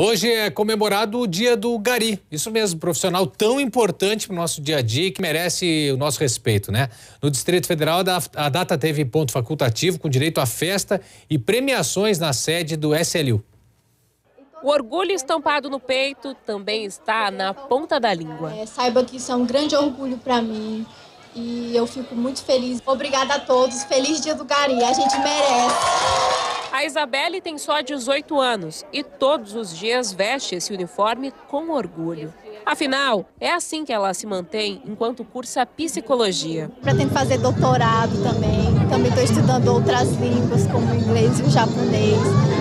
Hoje é comemorado o Dia do Gari, isso mesmo, profissional tão importante para o nosso dia a dia e que merece o nosso respeito, né? No Distrito Federal, a data teve ponto facultativo com direito à festa e premiações na sede do SLU. O orgulho estampado no peito também está na ponta da língua. Saiba que isso é um grande orgulho para mim e eu fico muito feliz. Obrigada a todos, feliz Dia do Gari, a gente merece. A Isabelle tem só 18 anos e todos os dias veste esse uniforme com orgulho. Afinal, é assim que ela se mantém enquanto cursa psicologia. Pretendo fazer doutorado também estou estudando outras línguas como o inglês e o japonês.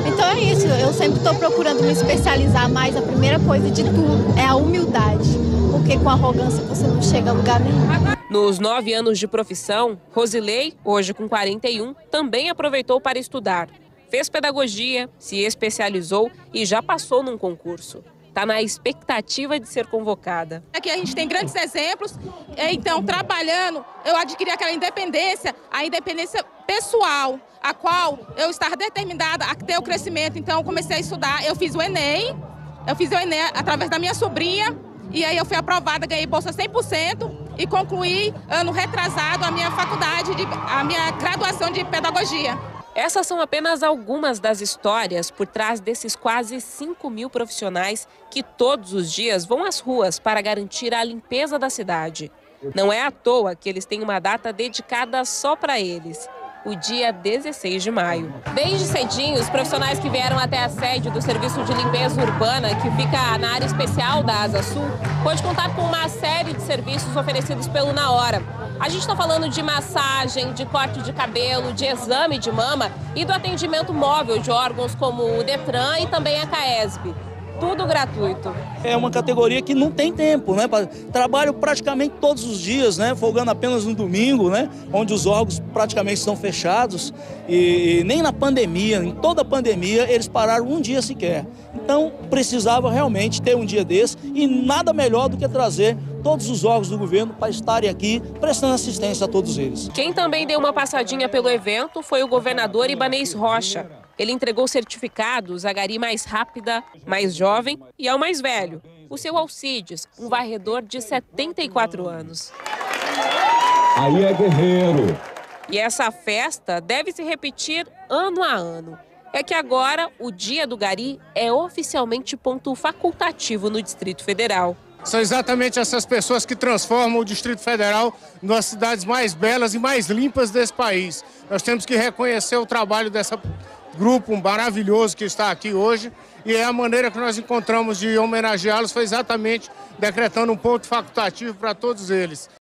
Então é isso, eu sempre estou procurando me especializar mais. A primeira coisa de tudo é a humildade, porque com arrogância você não chega a lugar nenhum. Nos 9 anos de profissão, Rosilei, hoje com 41, também aproveitou para estudar. Fez pedagogia, se especializou e já passou num concurso. Está na expectativa de ser convocada. Aqui a gente tem grandes exemplos, então trabalhando eu adquiri aquela independência, a independência pessoal, a qual eu estava determinada a ter o crescimento, então eu comecei a estudar, eu fiz o Enem através da minha sobrinha e aí eu fui aprovada, ganhei bolsa 100%. E concluí, ano retrasado, a minha graduação de pedagogia. Essas são apenas algumas das histórias por trás desses quase 5.000 profissionais que todos os dias vão às ruas para garantir a limpeza da cidade. Não é à toa que eles têm uma data dedicada só para eles, o dia 16 de maio. Desde cedinho, os profissionais que vieram até a sede do Serviço de Limpeza Urbana, que fica na área especial da Asa Sul, pode contar com uma série de serviços oferecidos pelo Na Hora. A gente está falando de massagem, de corte de cabelo, de exame de mama e do atendimento móvel de órgãos como o DETRAN e também a CAESB. Tudo gratuito. É uma categoria que não tem tempo, né? Trabalho praticamente todos os dias, né? Folgando apenas no domingo, né? Onde os órgãos praticamente estão fechados. E nem na pandemia, em toda a pandemia, eles pararam um dia sequer. Então, precisava realmente ter um dia desse e nada melhor do que trazer todos os órgãos do governo para estarem aqui prestando assistência a todos eles. Quem também deu uma passadinha pelo evento foi o governador Ibaneis Rocha. Ele entregou certificados à gari mais rápida, mais jovem e ao mais velho, o seu Alcides, um varredor de 74 anos. Aí é guerreiro. E essa festa deve se repetir ano a ano. É que agora o Dia do Gari é oficialmente ponto facultativo no Distrito Federal. São exatamente essas pessoas que transformam o Distrito Federal numa das cidades mais belas e mais limpas desse país. Nós temos que reconhecer o trabalho dessa grupo maravilhoso que está aqui hoje e é a maneira que nós encontramos de homenageá-los foi exatamente decretando um ponto facultativo para todos eles.